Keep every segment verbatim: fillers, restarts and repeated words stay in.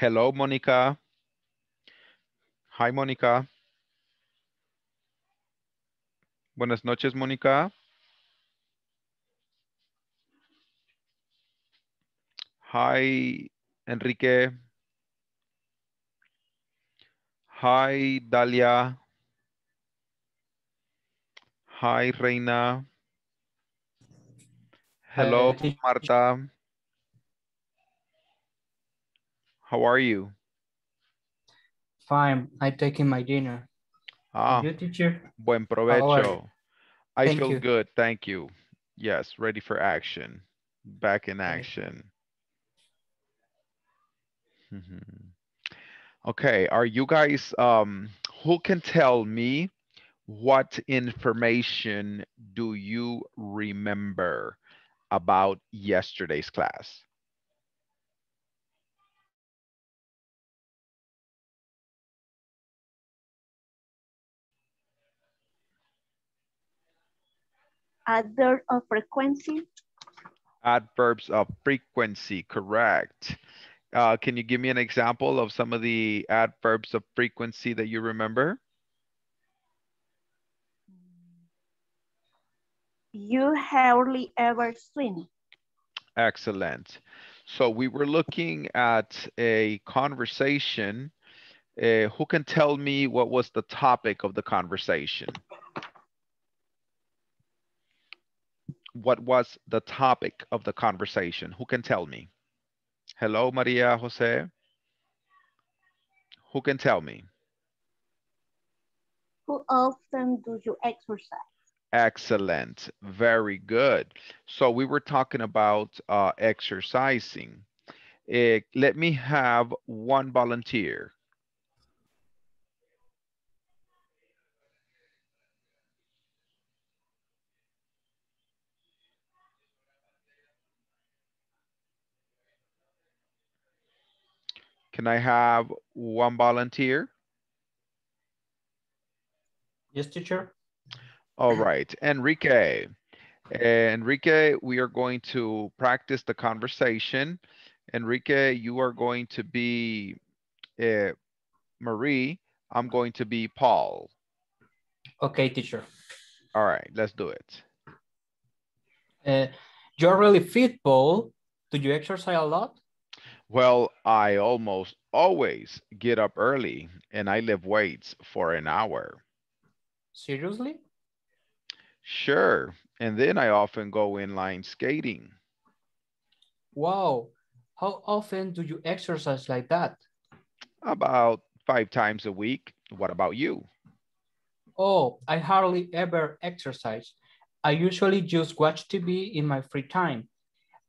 Hello, Mónica. Hi, Mónica. Buenas noches, Mónica. Hi, Enrique. Hi, Dalia. Hi, Reina. Hello, Marta. How are you? Fine. I'm taking my dinner. Ah, you, teacher? Buen provecho. I thank feel you. Good. Thank you. Yes, ready for action. Back in action. Mm-hmm. Okay, are you guys, um, who can tell me what information do you remember about yesterday's class? Adverb of frequency. Adverbs of frequency, correct. Uh, can you give me an example of some of the adverbs of frequency that you remember? You hardly ever swim. Excellent. So we were looking at a conversation. Uh, who can tell me what was the topic of the conversation? What was the topic of the conversation? Who can tell me? Hello, Maria Jose. Who can tell me? How often do you exercise? Excellent. Very good. So we were talking about uh, exercising. Uh, let me have one volunteer. Can I have one volunteer? Yes, teacher. All right, Enrique. Enrique, we are going to practice the conversation. Enrique, you are going to be uh, Marie. I'm going to be Paul. Okay, teacher. All right, let's do it. Uh, you're really fit, Paul. Do you exercise a lot? Well, I almost always get up early and I lift weights for an hour. Seriously? Sure. And then I often go inline skating. Wow. How often do you exercise like that? About five times a week. What about you? Oh, I hardly ever exercise. I usually just watch T V in my free time.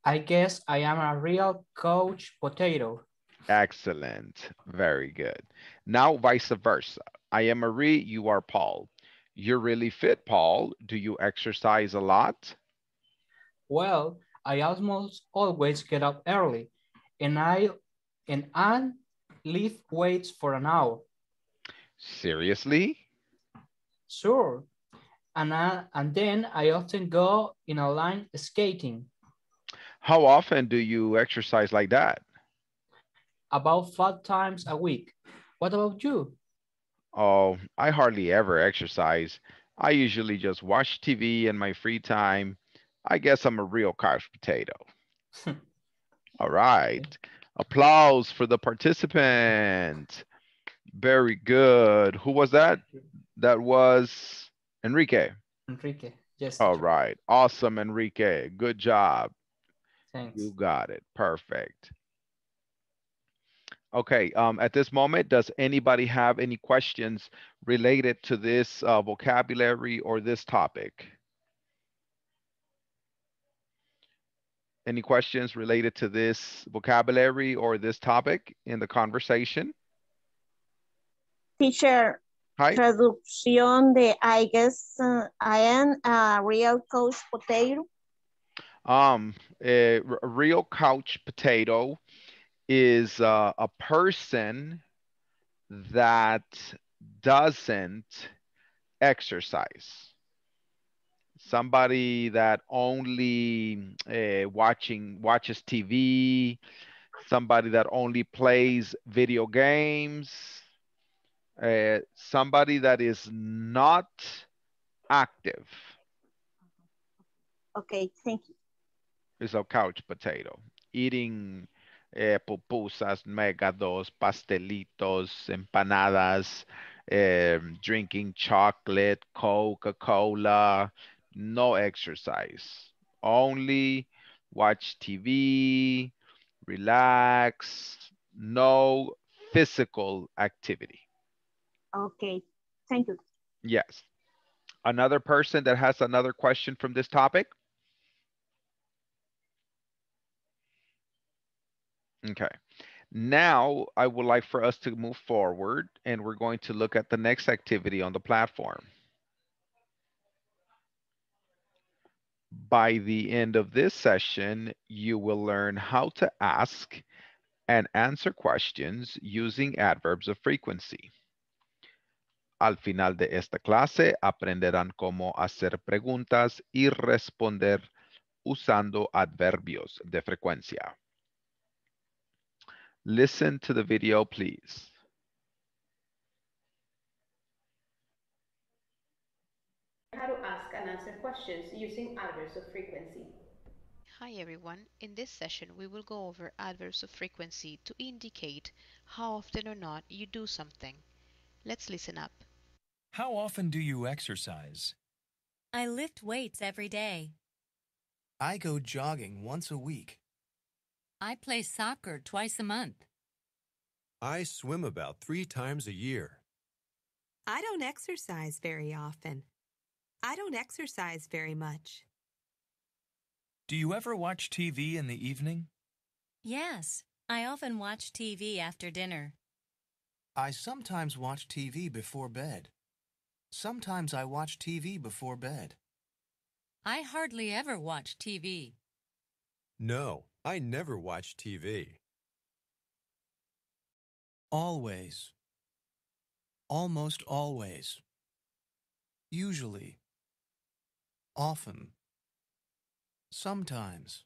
I guess I am a real couch potato. Excellent. Very good. Now, vice versa. I am Marie, you are Paul. You're really fit, Paul. Do you exercise a lot? Well, I almost always get up early and I and I lift weights for an hour. Seriously? Sure. And, I, and then I often go in a line skating. How often do you exercise like that? About five times a week. What about you? Oh, I hardly ever exercise. I usually just watch T V in my free time. I guess I'm a real couch potato. All right. Applause for the participant. Very good. Who was that? That was Enrique. Enrique, yes. All right. Awesome, Enrique. Good job. Thanks. You got it. Perfect. Okay. Um, at this moment, does anybody have any questions related to this uh, vocabulary or this topic? Any questions related to this vocabulary or this topic in the conversation? Teacher, hi. Traducción de I guess uh, I am a real couch potato. Um, a, a real couch potato is uh, a person that doesn't exercise. Somebody that only uh, watching watches T V, somebody that only plays video games, uh, somebody that is not active. Okay, thank you. It's a couch potato, eating eh, pupusas, megados, pastelitos, empanadas, eh, drinking chocolate, Coca-Cola, no exercise, only watch T V, relax, no physical activity. Okay, thank you. Yes. Another person that has another question from this topic? Okay, now I would like for us to move forward and we're going to look at the next activity on the platform. By the end of this session, you will learn how to ask and answer questions using adverbs of frequency. Al final de esta clase, aprenderán cómo hacer preguntas y responder usando adverbios de frecuencia. Listen to the video, please. How to ask and answer questions using adverbs of frequency. Hi everyone, in this session we will go over adverbs of frequency to indicate how often or not you do something. Let's listen up. How often do you exercise? I lift weights every day. I go jogging once a week. I play soccer twice a month. I swim about three times a year. I don't exercise very often. I don't exercise very much. Do you ever watch T V in the evening? Yes, I often watch T V after dinner. I sometimes watch T V before bed. Sometimes I watch T V before bed. I hardly ever watch T V. No. I never watch T V. Always. Almost always. Usually. Often. Sometimes.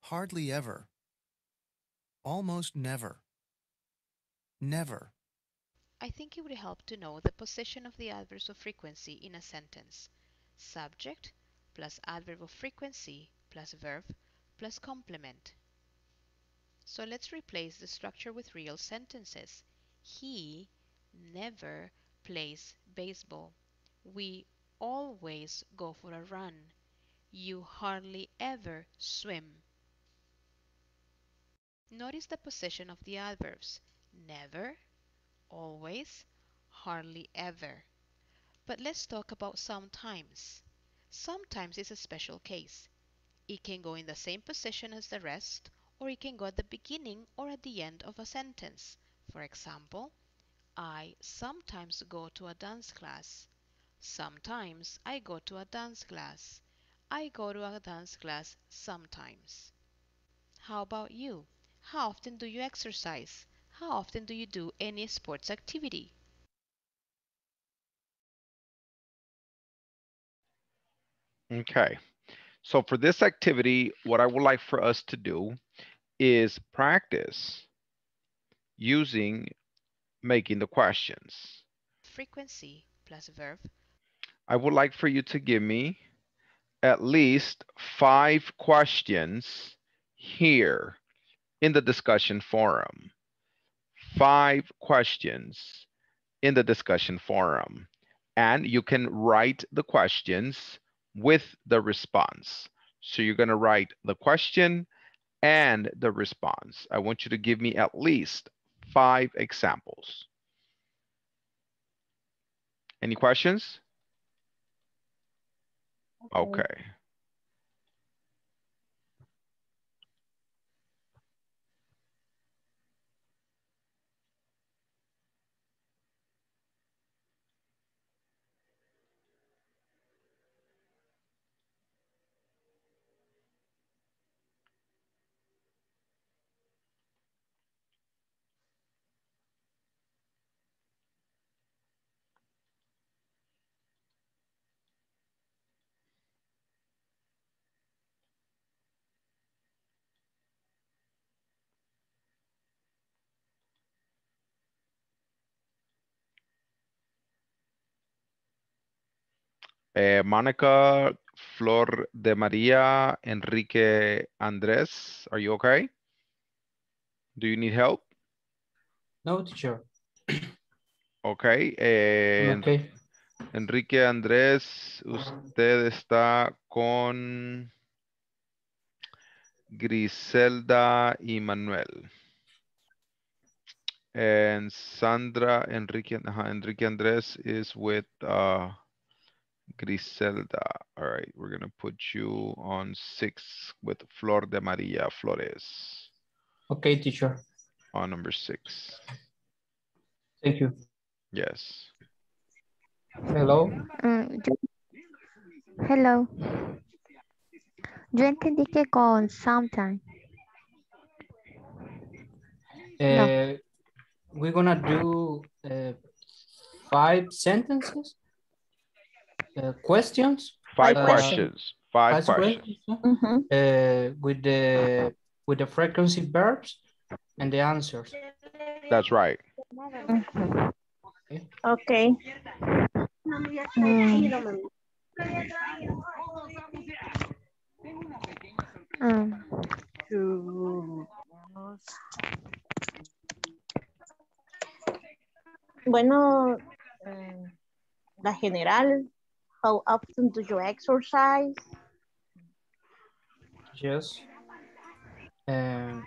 Hardly ever. Almost never. Never. I think it would help to know the position of the adverbs of frequency in a sentence. Subject plus adverb of frequency plus verb plus complement. So let's replace the structure with real sentences. He never plays baseball. We always go for a run. You hardly ever swim. Notice the position of the adverbs. Never, always, hardly ever. But let's talk about sometimes. Sometimes is a special case. It can go in the same position as the rest, or it can go at the beginning or at the end of a sentence. For example, I sometimes go to a dance class. Sometimes I go to a dance class. I go to a dance class sometimes. How about you? How often do you exercise? How often do you do any sports activity? Okay. So for this activity, what I would like for us to do is practice using making the questions. Frequency plus verb. I would like for you to give me at least five questions here in the discussion forum. Five questions in the discussion forum. And you can write the questions with the response. So you're going to write the question and the response. I want you to give me at least five examples. Any questions? Okay. Okay. Uh, Mónica, Flor de Maria, Enrique Andrés, are you okay? Do you need help? No, teacher. Okay. Eh, okay. Enrique Andrés, usted está con Griselda y Manuel. And Sandra, Enrique, uh, Enrique Andrés is with uh, Griselda. All right, we're going to put you on six with Flor de Maria Flores. Okay, teacher. On number six. Thank you. Yes. Hello. Um, yo, hello. Yo entendí que con sometime. Uh, no. We're going to do uh, five sentences. Uh, questions. Five uh, questions. Five questions. questions. Uh, with the with the frequency verbs and the answers. That's right. Okay. Okay. Mm. Mm. Bueno, um, la general. How often do you exercise? Yes. Uh,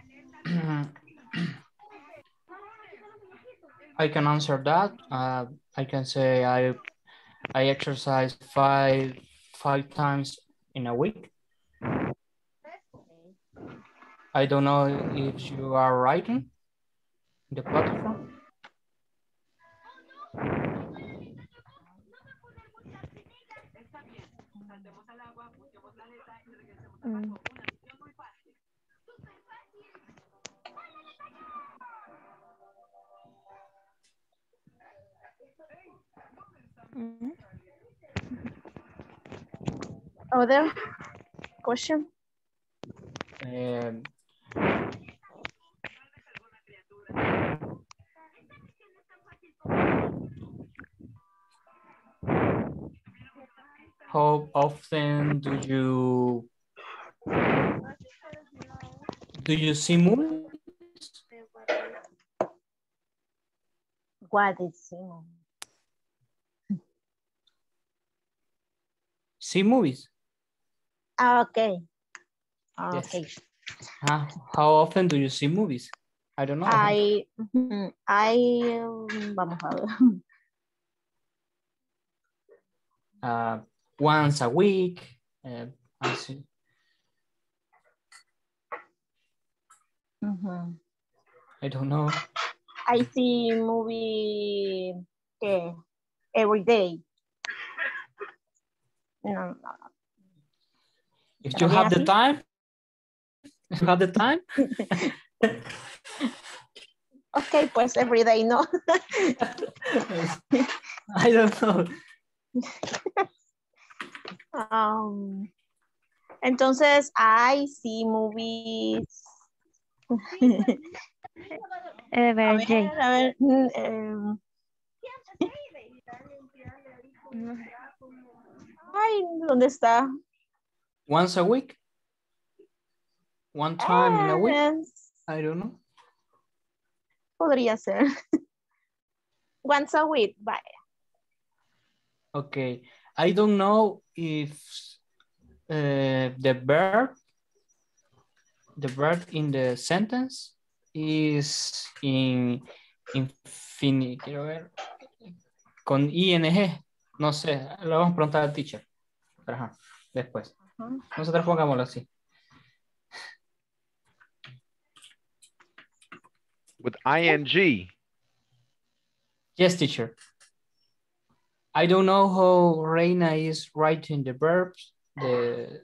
I can answer that. Uh, I can say I I exercise five five times in a week. I don't know if you are writing the platform. Mm. Mm-hmm. Other question? Um, how often do you do you see movies? What is seeing? See movies. Ah, okay. Okay. Yes. Huh? How often do you see movies? I don't know. I I vamos a ver. Uh, once a week. Uh, I see. Mm-hmm. I don't know. I see movie uh, every day. No, no, no. If you have the time, you have the time. Okay, pues every day, no. I don't know. um, entonces, I see movies. Every day. A ver, um, ay, ¿dónde está? Once a week. One time ah, in a week. Yes. I don't know. Podría ser. Once a week, bye. Okay. I don't know if uh, the verb the verb in the sentence is in infinite. Quiero ver. Con ing. No sé, lo vamos a preguntar al teacher. Ajá, después. Uh-huh. Nosotros pongámoslo así. With ing. Yes, teacher. I don't know how Reina is writing the verbs, the,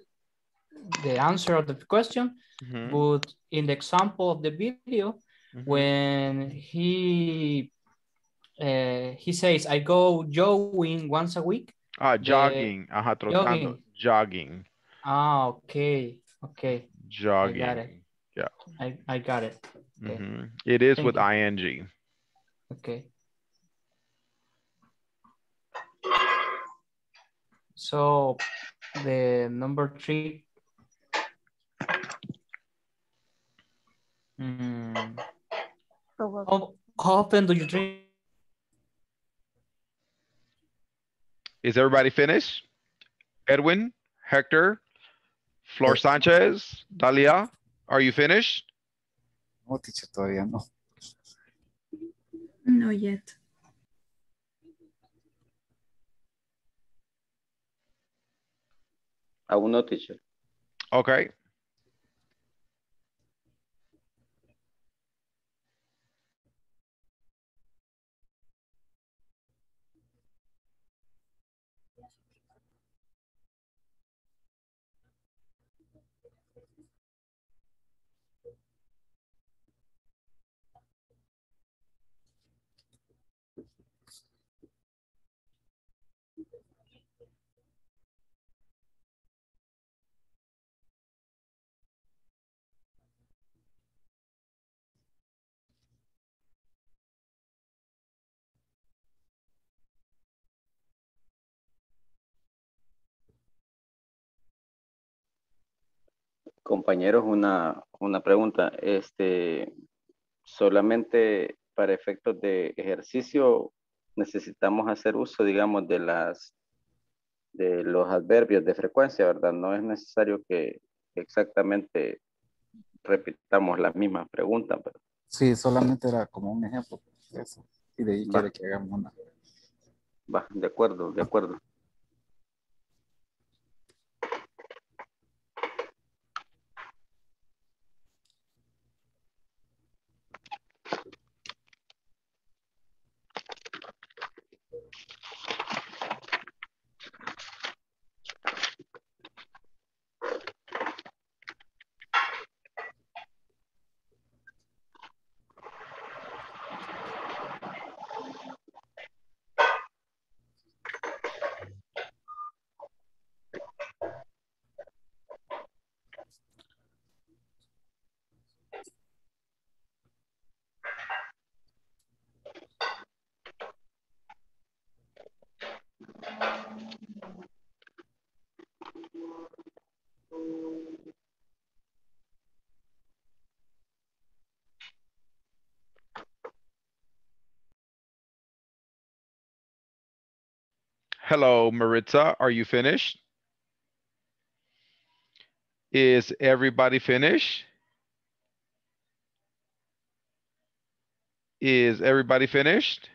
the answer of the question, mm-hmm. but in the example of the video, mm-hmm. when he... Uh, he says, I go jogging once a week. Ah, jogging. The, Ajá, trotando. Jogging. jogging. Ah, okay. Okay. Jogging. I got it. Yeah. I, I got it. Okay. Mm-hmm. It is Thank with you. ing. Okay. So the number three. Mm. How, how often do you drink? Is everybody finished? Edwin, Hector, Flor Sanchez, Dalia, are you finished? No, teacher, todavía no. Not yet. I will not, teacher. Okay. Compañeros, una, una pregunta. Este, solamente para efectos de ejercicio necesitamos hacer uso, digamos, de las de los adverbios de frecuencia, ¿verdad? No es necesario que exactamente repitamos las mismas preguntas, ¿verdad? Sí, solamente era como un ejemplo de eso. Y de ahí quiere que hagamos una. Va, de acuerdo, de acuerdo. Hello, Maritza, are you finished? Is everybody finished? Is everybody finished?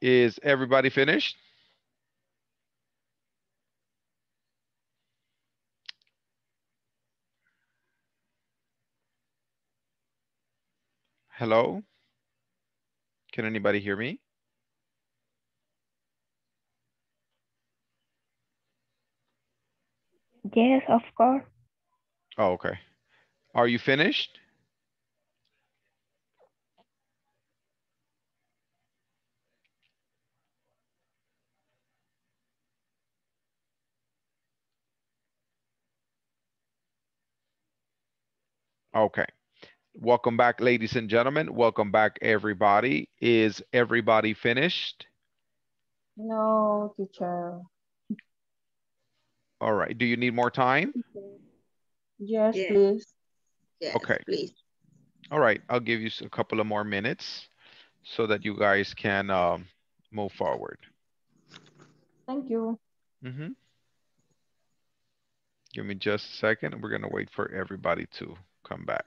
Is everybody finished? Hello? Can anybody hear me? Yes, of course. Oh, okay. Are you finished? Okay. Welcome back, ladies and gentlemen. Welcome back, everybody. Is everybody finished? No, teacher. All right. Do you need more time? Yes, yes. Please. Yes, okay. Please. All right. I'll give you a couple of more minutes so that you guys can um, move forward. Thank you. Mm-hmm. Give me just a second. We're going to wait for everybody to come back.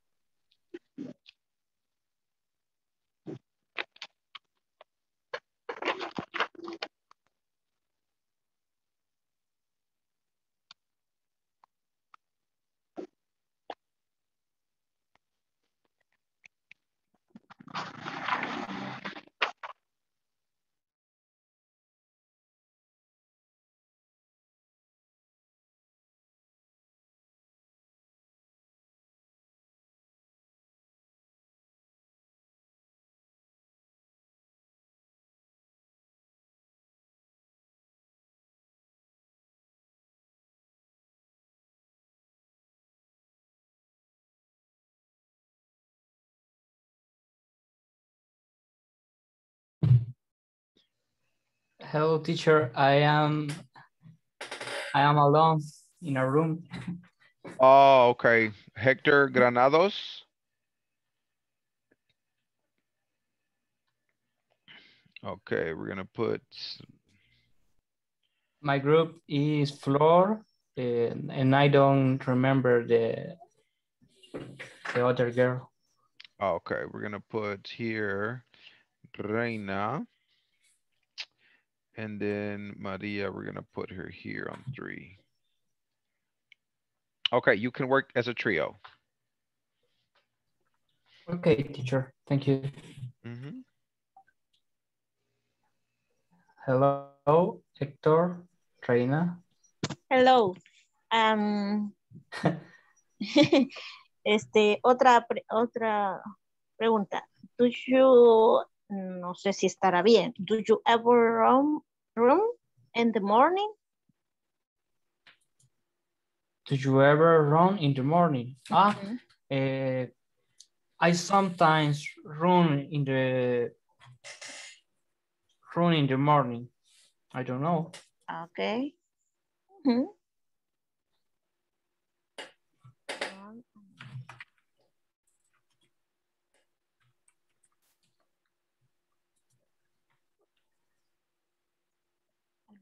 hello, teacher. I am, I am alone in a room. Oh, okay. Hector Granados. Okay, we're gonna put. My group is Flor, uh, and I don't remember the the other girl. Okay, we're gonna put here Reina, and then Maria. We're gonna put her here on three. Okay, you can work as a trio. Okay, teacher. Thank you. Mm-hmm. Hello, Hector Traina. Hello. Um, este, otra, otra pregunta. Do you, no sé si estará bien. Do you ever roam, roam in the morning? Do you ever run in the morning? Ah, mm-hmm. uh, I sometimes run in the run in the morning. I don't know. Okay. Mm-hmm.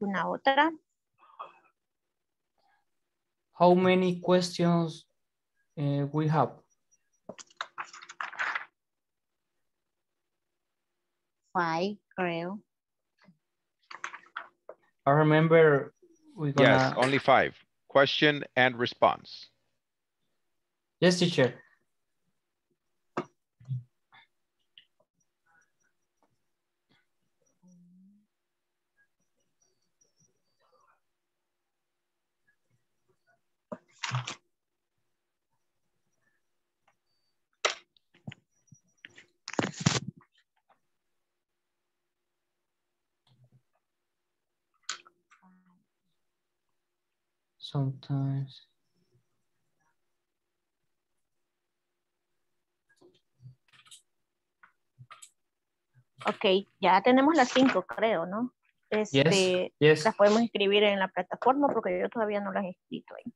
¿Alguna otra? How many questions uh, we have? Five, creo. I remember we're gonna... Yes, only five. Question and response. Yes, teacher. Sometimes. Ok, ya tenemos las cinco, creo, ¿no? Este, yes, yes. Las podemos escribir en la plataforma porque yo todavía no las he escrito ahí.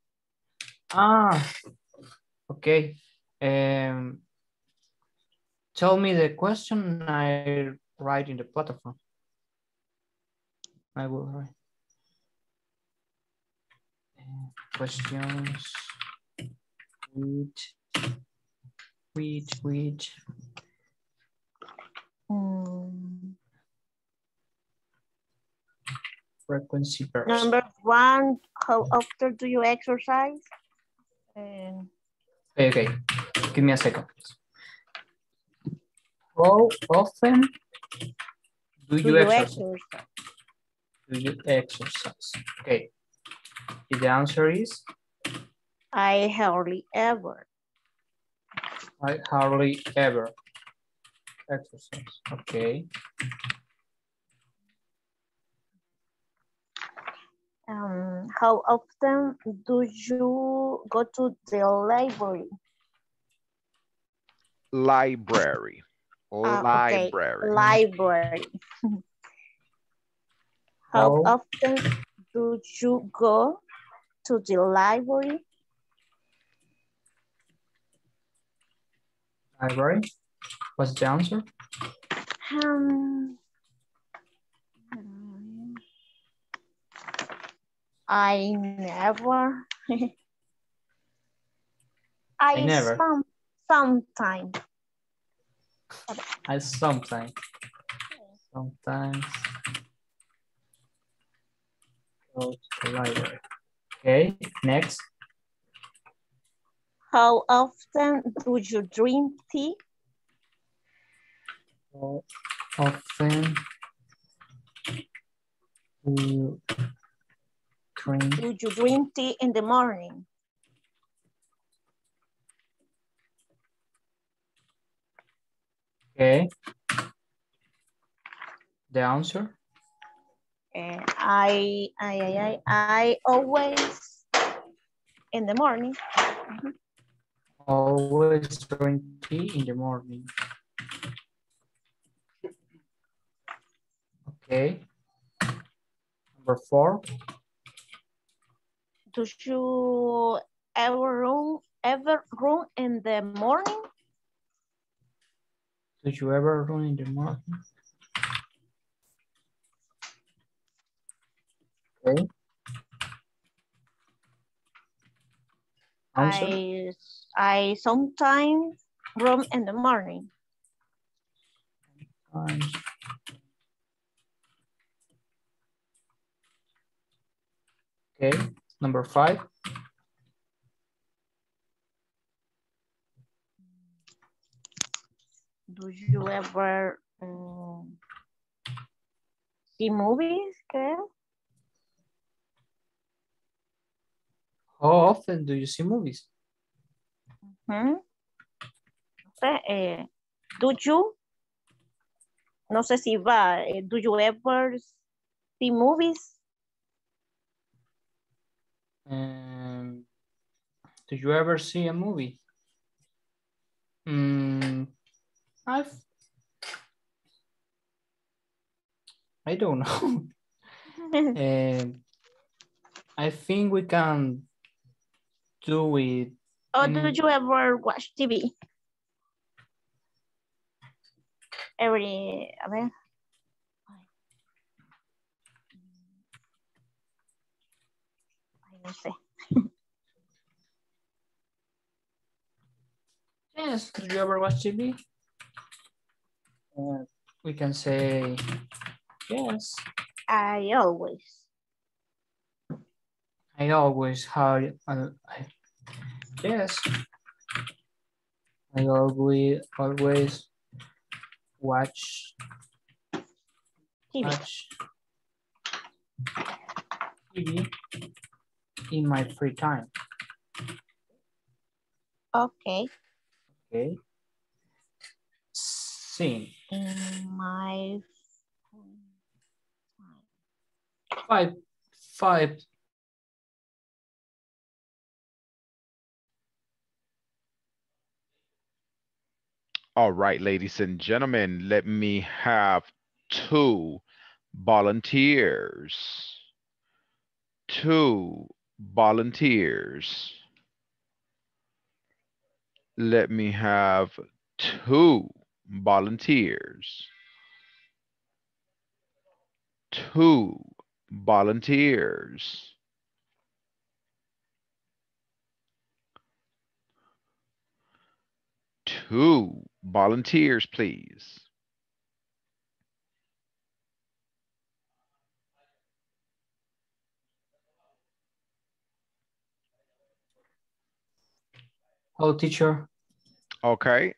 Ah, ok. Um, tell me the question I write in the platform. I will write. Questions. Wait, wait, wait. Um, frequency burst. Number one, how often do you exercise? Um, okay, okay, give me a second. How often do, do you, you exercise? exercise? Do you exercise? Okay. The answer is? I hardly ever. I hardly ever exercise. Okay. Um, how often do you go to the library? Library. Uh, library. Okay. Library. how oh. often do you go to the library? Library? What's the answer? Um, I never. I, I never. Some, sometimes. I sometimes. Sometimes. Go to the library. Okay, next. How often do you drink tea? How often do you drink? Do you drink tea in the morning? Okay. The answer? Uh, I, I, I, I always in the morning. Mm-hmm. Always drink tea in the morning. Okay. Number four. Do you ever room, ever room in the morning? Do you ever room in the morning? Okay. Answer. I, I sometimes room in the morning. Sometimes. Okay, number five. Do you ever um, see movies, Kale? How often do you see movies? Mm-hmm. eh, do you? No sé si va. Do you ever see movies? Um, do you ever see a movie? Mm, I've, I don't know. uh, I think we can do it. Or do you ever watch T V? Every, a ver. Yes, do you ever watch T V? Uh, we can say yes. I always. I always have. Uh, I, yes. I always always watch T V. Watch T V in my free time. Okay. Okay. Sing. In my five, five. All right, ladies and gentlemen, let me have two volunteers. Two volunteers. Let me have two volunteers. Two volunteers. Two volunteers, please. Hello, teacher. Okay.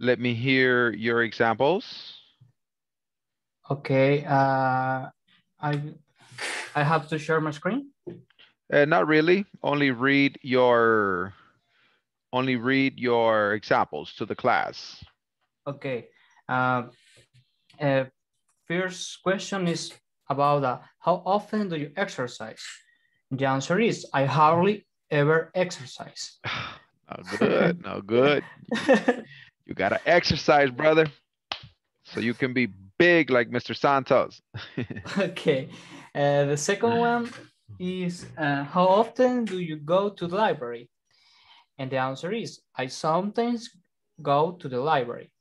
Let me hear your examples. Okay. Uh, I, I have to share my screen? Uh, not really. Only read your... Only read your examples to the class. Okay. Uh, uh, first question is about uh, how often do you exercise? The answer is I hardly ever exercise. Not good, not good. You gotta exercise, brother. So you can be big like Mister Santos. Okay. Uh, the second one is uh, how often do you go to the library? And the answer is, I sometimes go to the library.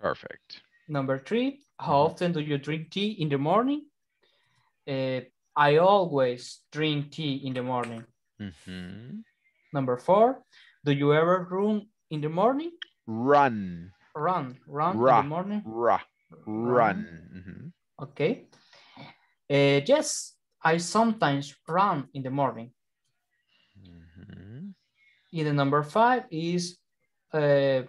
Perfect. Number three, how often do you drink tea in the morning? Uh, I always drink tea in the morning. Mm-hmm. Number four, do you ever run in the morning? Run. Run, run ra, in the morning? Ra, run. Run. Mm-hmm. Okay. Uh, yes, I sometimes run in the morning. In the number five is, uh,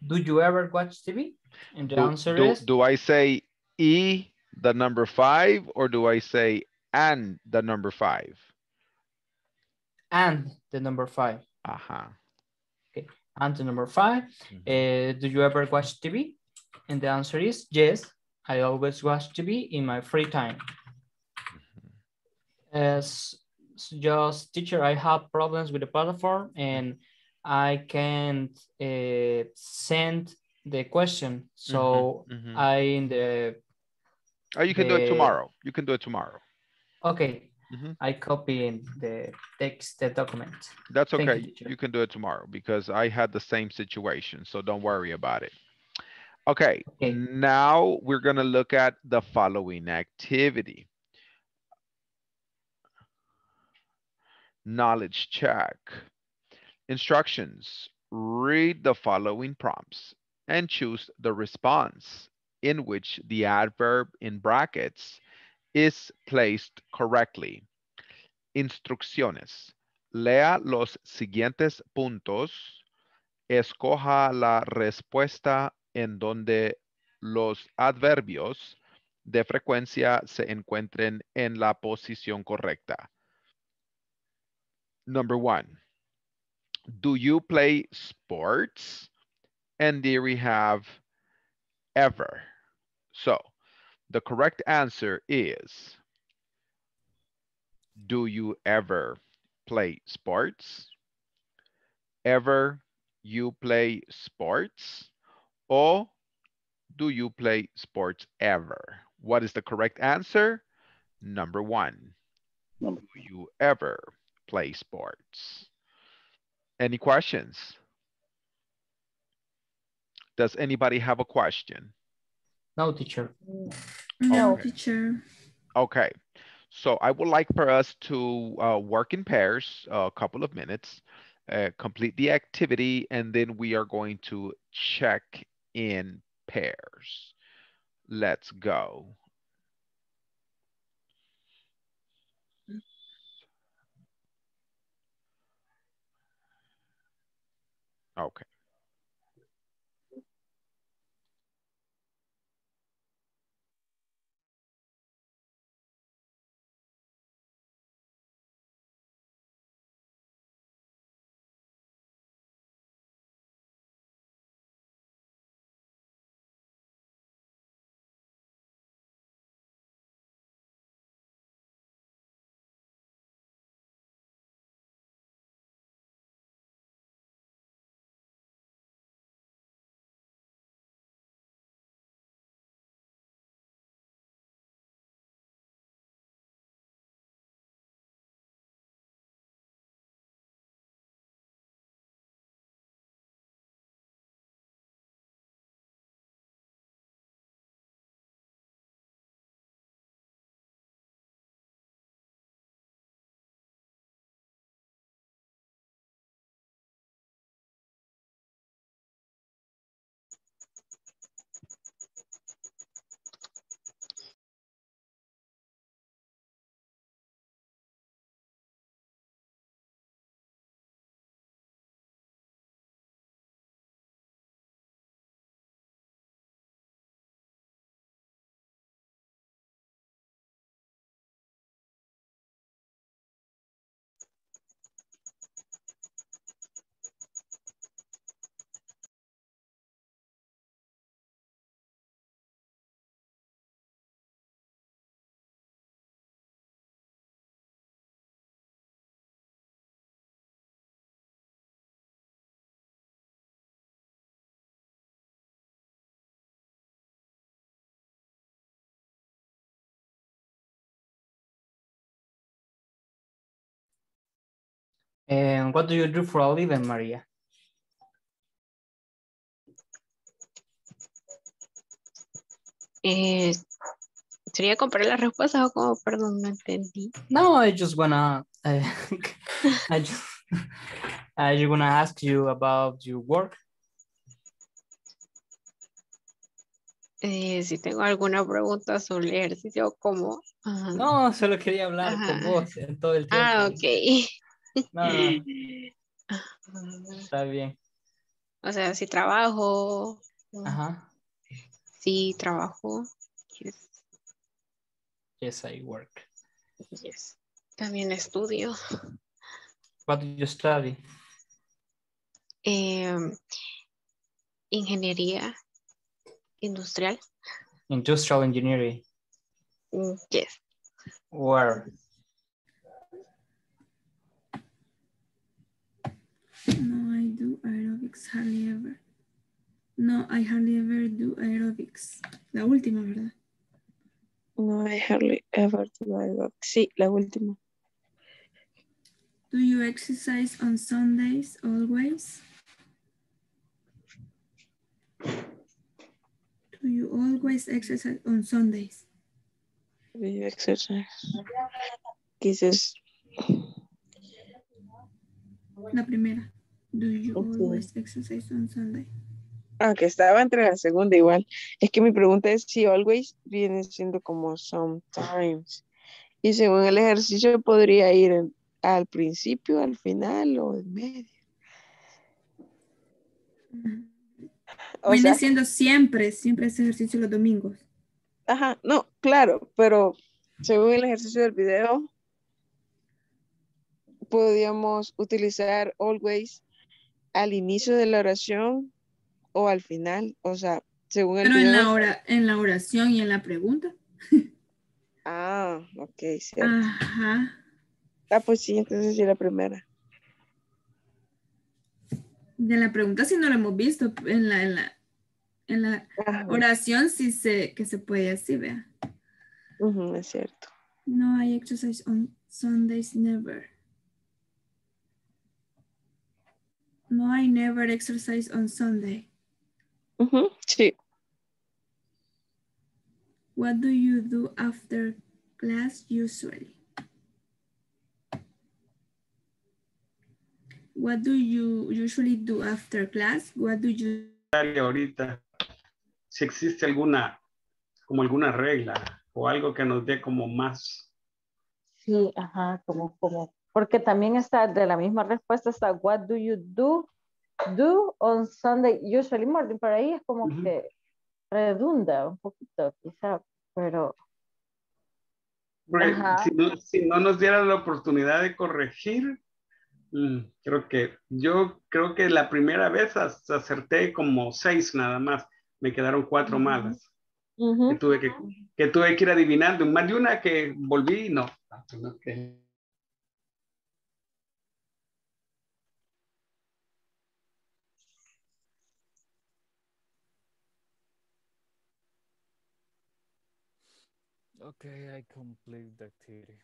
do you ever watch T V? And the do, answer do, is... Do I say E, the number five, or do I say and the number five? And the number five. Uh-huh. Okay. And the number five, mm-hmm. uh, do you ever watch T V? And the answer is yes, I always watch T V in my free time. Mm-hmm. As just teacher, I have problems with the platform and I can't uh, send the question. So mm-hmm, mm-hmm. I in the Oh, you can the... do it tomorrow. You can do it tomorrow. Okay. Mm-hmm. I copy the text, the document. That's okay. You, you can do it tomorrow because I had the same situation. So don't worry about it. Okay. okay. Now we're going to look at the following activity. Knowledge check. Instructions. Read the following prompts and choose the response in which the adverb in brackets is placed correctly. Instrucciones. Lea los siguientes puntos. Escoja la respuesta en donde los adverbios de frecuencia se encuentren en la posición correcta. Number one. Do you play sports? And there we have ever. So the correct answer is, do you ever play sports? Ever you play sports? Or do you play sports ever? What is the correct answer? Number one, do you ever play sports? Any questions? Does anybody have a question? No, teacher. No, okay. teacher. Okay. So I would like for us to uh, work in pairs uh, a couple of minutes, uh, complete the activity, and then we are going to check in pairs. Let's go. Okay. And what do you do for a living, Maria? Eh, ¿Sería comprar las respuestas o cómo? Perdón, no entendí. No, I just wanna, uh, I just, I just wanna ask you about your work. Eh, si tengo alguna pregunta sobre el sitio, ¿cómo? Ajá. No, solo quería hablar Ajá. con vos en todo el tiempo. Ah, okay. No, no, no. Está bien. O sea, si trabajo. Ajá. Si trabajo. Yes. Yes, I work. Yes. También estudio. What do you study? Eh, ingeniería industrial. Industrial engineering. Yes. Where? No, I do aerobics hardly ever. No, I hardly ever do aerobics. La última, ¿verdad? No, I hardly ever do. I walk. Sí, la última. Do you exercise on Sundays always? Do you always exercise on Sundays? Do you exercise? Kisses. La primera. Do you always exercise on Sunday? Aunque estaba entre la segunda igual. Es que mi pregunta es si always viene siendo como sometimes. Y según el ejercicio podría ir en, al principio, al final o en medio. O viene sea, siendo siempre, siempre ese ejercicio los domingos. Ajá, no, claro, pero según el ejercicio del video podríamos utilizar always al inicio de la oración o al final, o sea, según el Pero video, en la hora, en la oración y en la pregunta. Ah, ok, cierto. Ajá. Ah, pues sí, entonces sí la primera. De la pregunta sí no lo hemos visto, en la, en la, en la oración sí sé que se puede así, vea. Uh-huh, es cierto. No, I exercise on Sundays never. No, I never exercise on Sunday. Uh-huh. Sí. What do you do after class usually? What do you usually do after class? What do you... Ahorita, si existe alguna, como alguna regla o algo que nos dé como más. Sí, ajá, como, como. Porque también está de la misma respuesta, está what do you do, do on Sunday, usually morning. Por ahí es como uh-huh. que redunda un poquito, quizá, pero... Si no, si no nos diera la oportunidad de corregir, creo que, yo creo que la primera vez acerté como seis nada más, me quedaron cuatro uh-huh. malas, uh-huh. que, tuve que, que tuve que ir adivinando, más de una que volví y no. Okay. Okay, I complete the activity.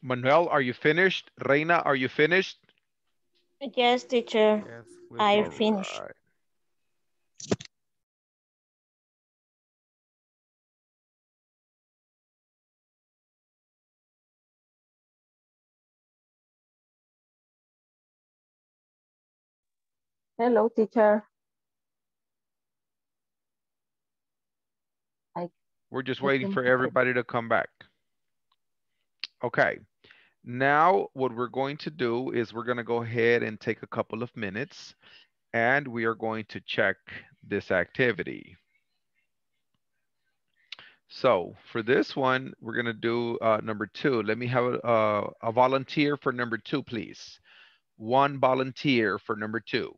Manuel, are you finished? Reina, are you finished? Yes, teacher. Yes, I finished. Right. Hello, teacher. I We're just waiting for everybody to come back. Okay, now what we're going to do is we're going to go ahead and take a couple of minutes and we are going to check this activity. So for this one, we're going to do uh, number two. Let me have a, a, a volunteer for number two, please. One volunteer for number two.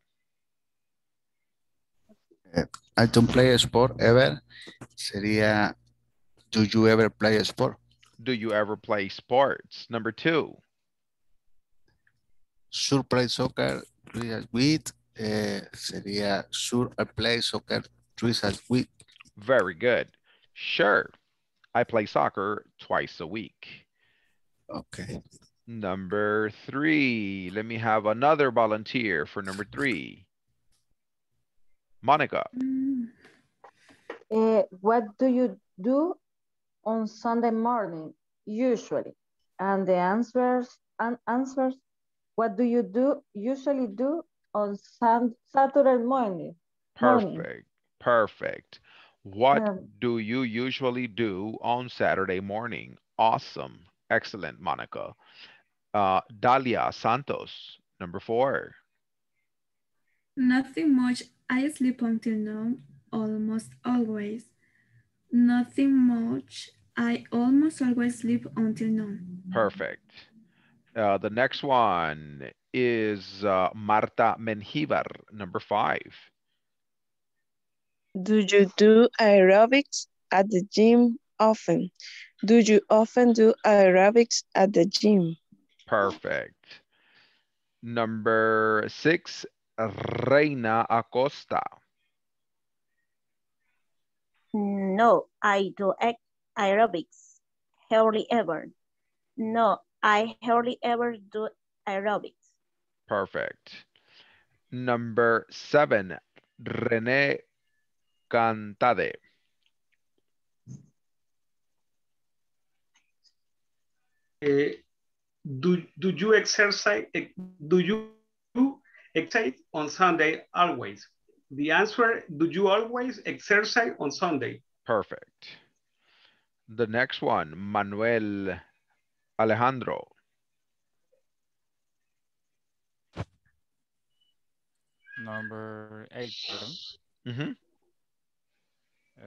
I don't play a sport ever. Sería, do you ever play a sport? Do you ever play sports? Number two. Sure play soccer with uh, sería sure I play soccer twice a week. Very good. Sure, I play soccer twice a week. Okay. Number three. Let me have another volunteer for number three. Monica. Mm. Uh, what do you do on Sunday morning, usually? And the answers, and answers, what do you do, usually do on some Saturday morning? Perfect, morning. perfect. What um, do you usually do on Saturday morning? Awesome, excellent, Monica. Uh, Dalia Santos, number four. Nothing much, I sleep until now, almost always. Nothing much, I almost always sleep until now. Perfect. Uh, the next one is uh, Marta Mengibar, number five. Do you do aerobics at the gym often? Do you often do aerobics at the gym? Perfect. Number six, Reina Acosta. No, I do aerobics, hardly ever. No, I hardly ever do aerobics. Perfect. Number seven, René Cantade. Uh, do, do you exercise, do you exercise on Sunday always? The answer, do you always exercise on Sunday? Perfect. The next one, Manuel Alejandro. Number eight. Mm-hmm. uh,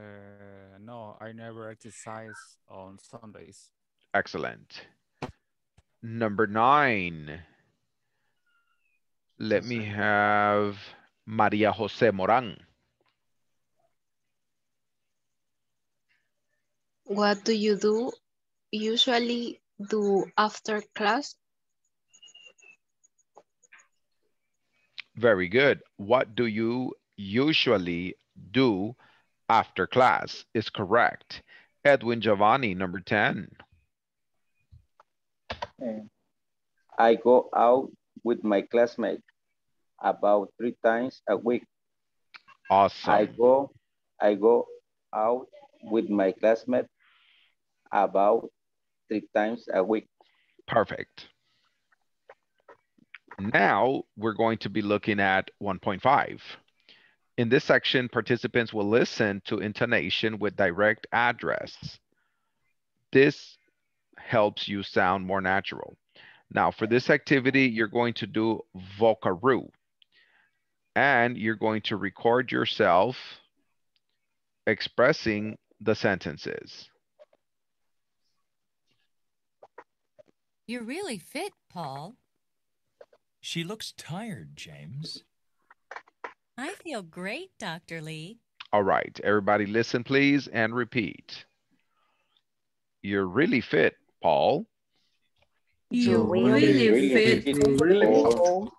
no, I never exercise on Sundays. Excellent. Number nine. Let me have Maria Jose Moran. What do you do usually do after class? Very good. What do you usually do after class is correct. Edwin Giovanni, number ten. I go out with my classmates about three times a week. Awesome. I go, I go out with my classmates about three times a week. Perfect. Now we're going to be looking at one point five. In this section, participants will listen to intonation with direct address. This helps you sound more natural. Now, for this activity, you're going to do Vocaroo. And you're going to record yourself expressing the sentences. You're really fit, Paul. She looks tired, James. I feel great, Doctor Lee. All right, everybody listen, please, and repeat. You're really fit, Paul. You're really, really fit, fit really Paul.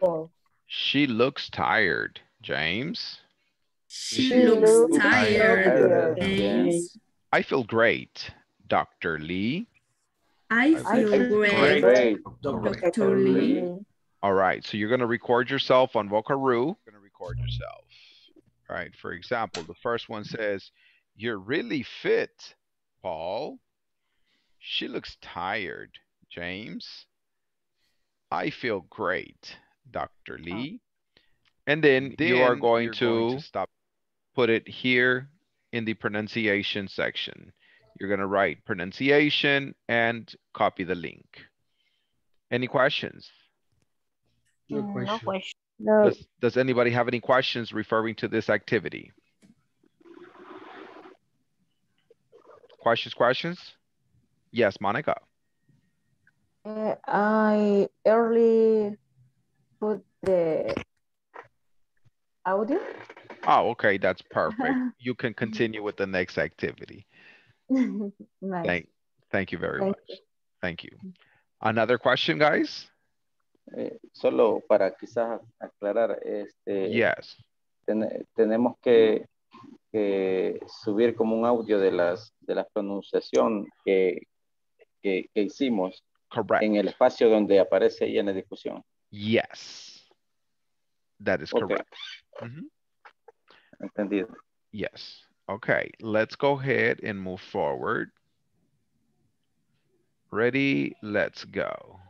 Paul. She looks tired, James. She, she looks, looks tired, tired, James. I feel great, Doctor Lee. I feel, I feel great, great, Doctor Lee. All right, so you're going to record yourself on Vocaroo. You're going to record yourself. All right, for example, the first one says, you're really fit, Paul. She looks tired, James. I feel great, Doctor Lee. And then, then you are going to, going to stop. Put it here in the pronunciation section. You're going to write pronunciation and copy the link. Any questions? No question. No question. No. Does, does anybody have any questions referring to this activity? Questions, questions? Yes, Monica. Uh, I early put the audio. Oh, okay, that's perfect. You can continue with the next activity. Nice. Thank, thank you very thank much. You. Thank you. Another question, guys? Eh, solo para quizás aclarar, este, yes. ten, tenemos que, que subir como un audio de las de la pronunciación que, que, que hicimos. Correct. En el espacio donde aparece ahí en la discusión. Yes, that is okay. Correct. Mm-hmm. Entendido. Yes. Okay, let's go ahead and move forward. Ready, let's go.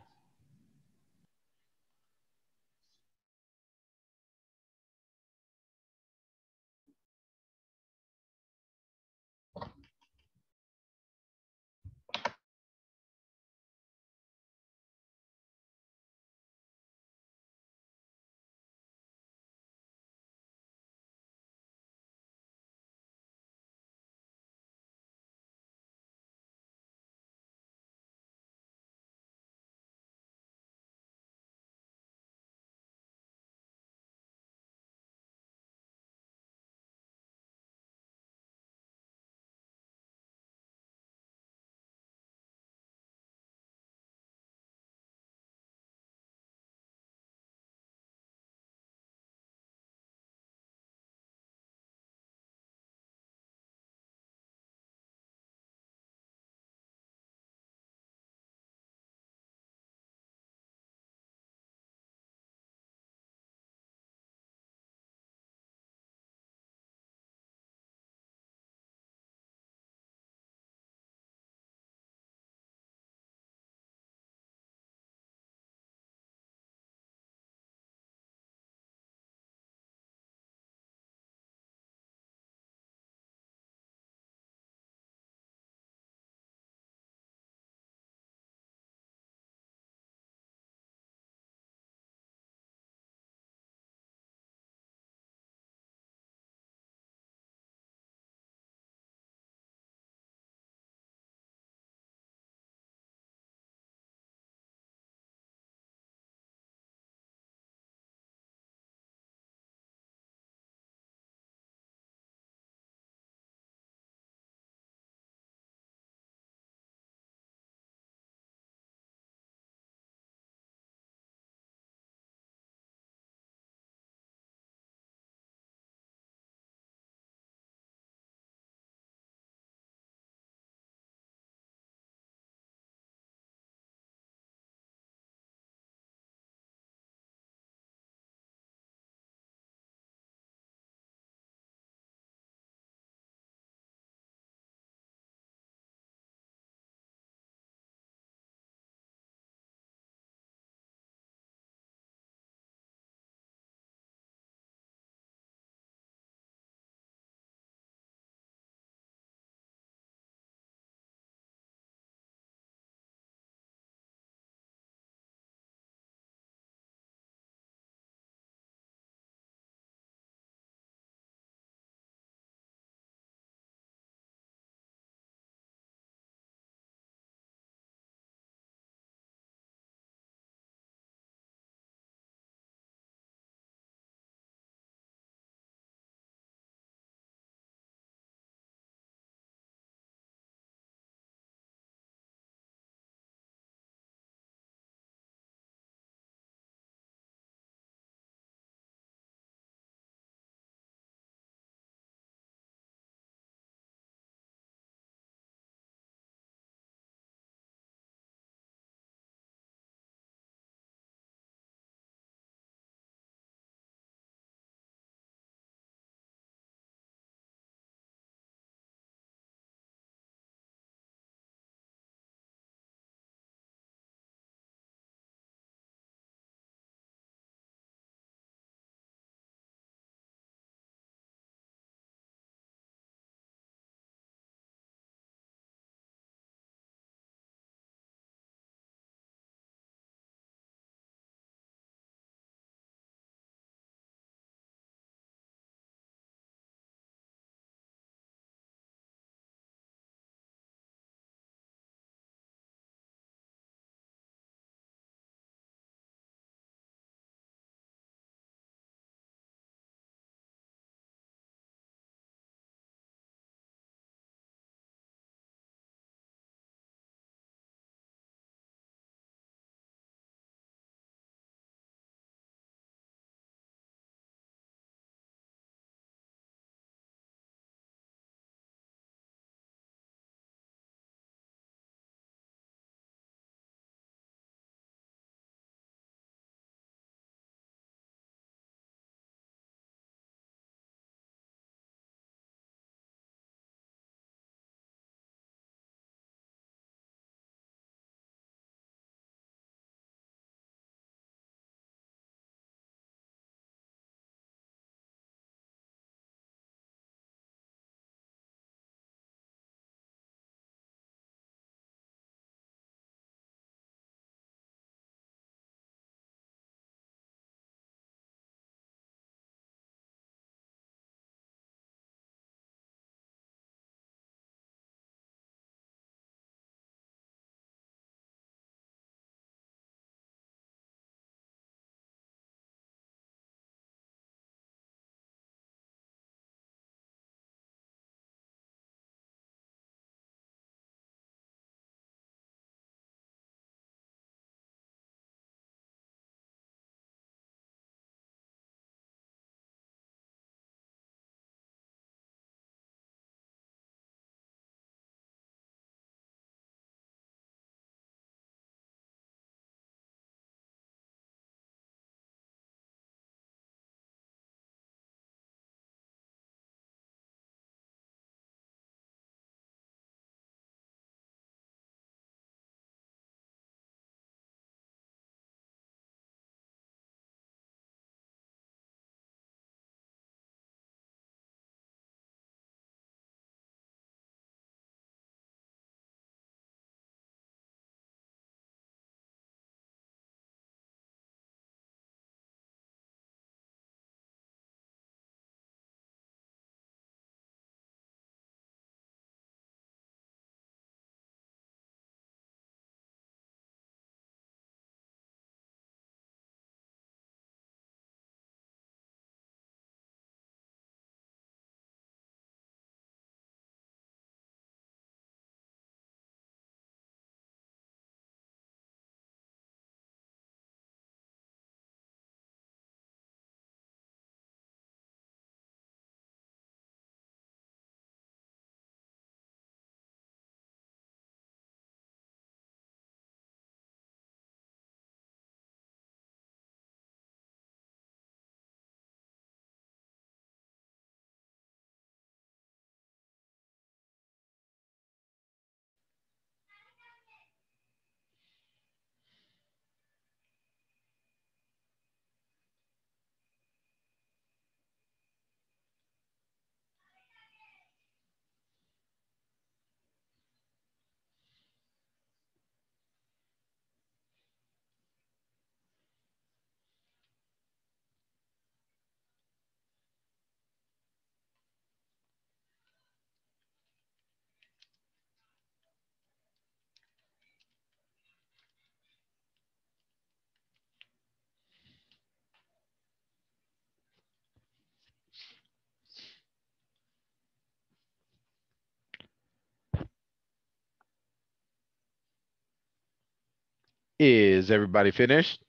Is everybody finished?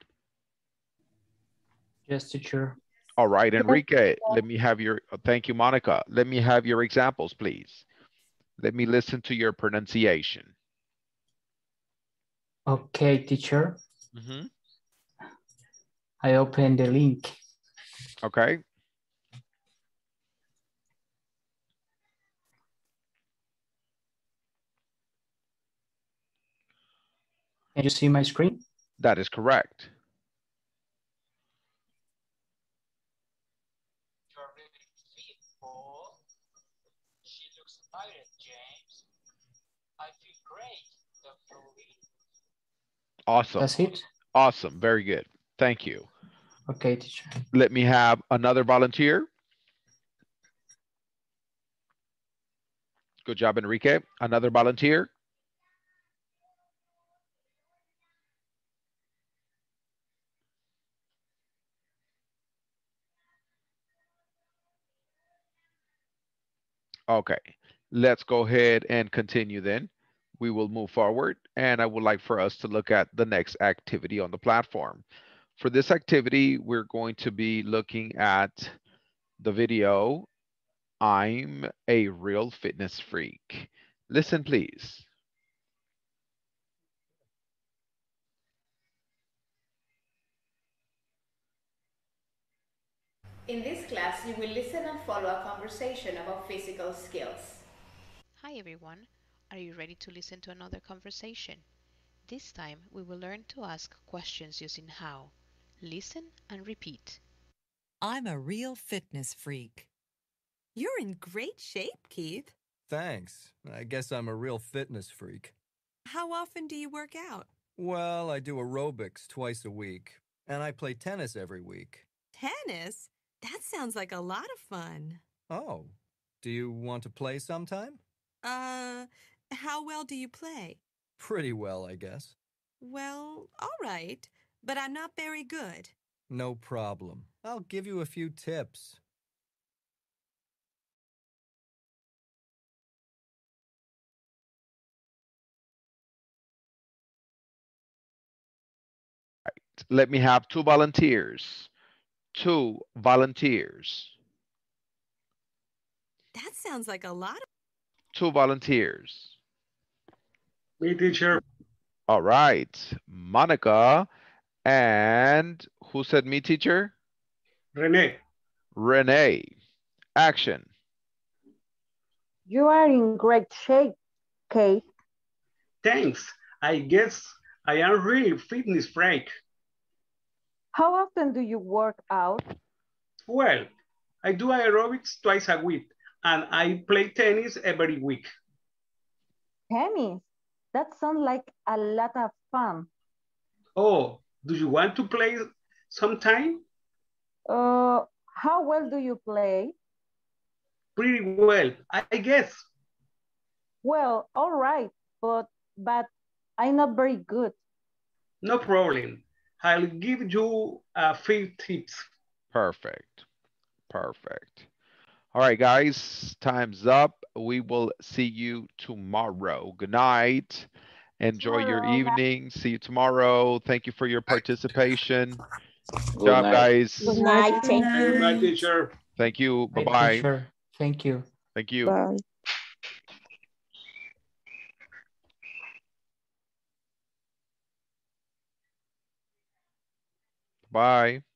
Yes, teacher. All right, Enrique, let me have your, thank you, Monica. Let me have your examples, please. Let me listen to your pronunciation. Okay, teacher. Mm-hmm. I open the link. Okay. Can you see my screen? That is correct. Awesome. That's it. Awesome. Very good. Thank you. Okay, teacher. Let me have another volunteer. Good job, Enrique. Another volunteer. Okay, let's go ahead and continue then. We will move forward, and I would like for us to look at the next activity on the platform. For this activity, we're going to be looking at the video, I'm a Real Fitness Freak. Listen, please. In this class, you will listen and follow a conversation about physical skills. Hi, everyone. Are you ready to listen to another conversation? This time we will learn to ask questions using how. Listen and repeat. I'm a real fitness freak. You're in great shape, Keith. Thanks. I guess I'm a real fitness freak. How often do you work out? Well, I do aerobics twice a week, and I play tennis every week. Tennis? That sounds like a lot of fun. Oh, do you want to play sometime? Uh... How well do you play? Pretty well, I guess. Well, all right, but I'm not very good. No problem. I'll give you a few tips. Right. Let me have two volunteers. Two volunteers. That sounds like a lot of... Two volunteers. Me, teacher. All right, Monica, and who said me, teacher? René. René, action. You are in great shape, Kate. Thanks. I guess I am really fitness freak. How often do you work out? Well, I do aerobics twice a week. And I play tennis every week. Tennis? That sounds like a lot of fun. Oh, do you want to play sometime? Uh, how well do you play? Pretty well, I guess. Well, all right, but, but I'm not very good. No problem. I'll give you a few tips. Perfect, perfect. All right, guys, time's up. We will see you tomorrow. Good night. Enjoy Hello. your evening. See you tomorrow. Thank you for your participation. Good, Good job, night. guys. Good night. Thank you. Good night, teacher. Thank you. Bye-bye. Thank you. Thank you. Bye. Bye.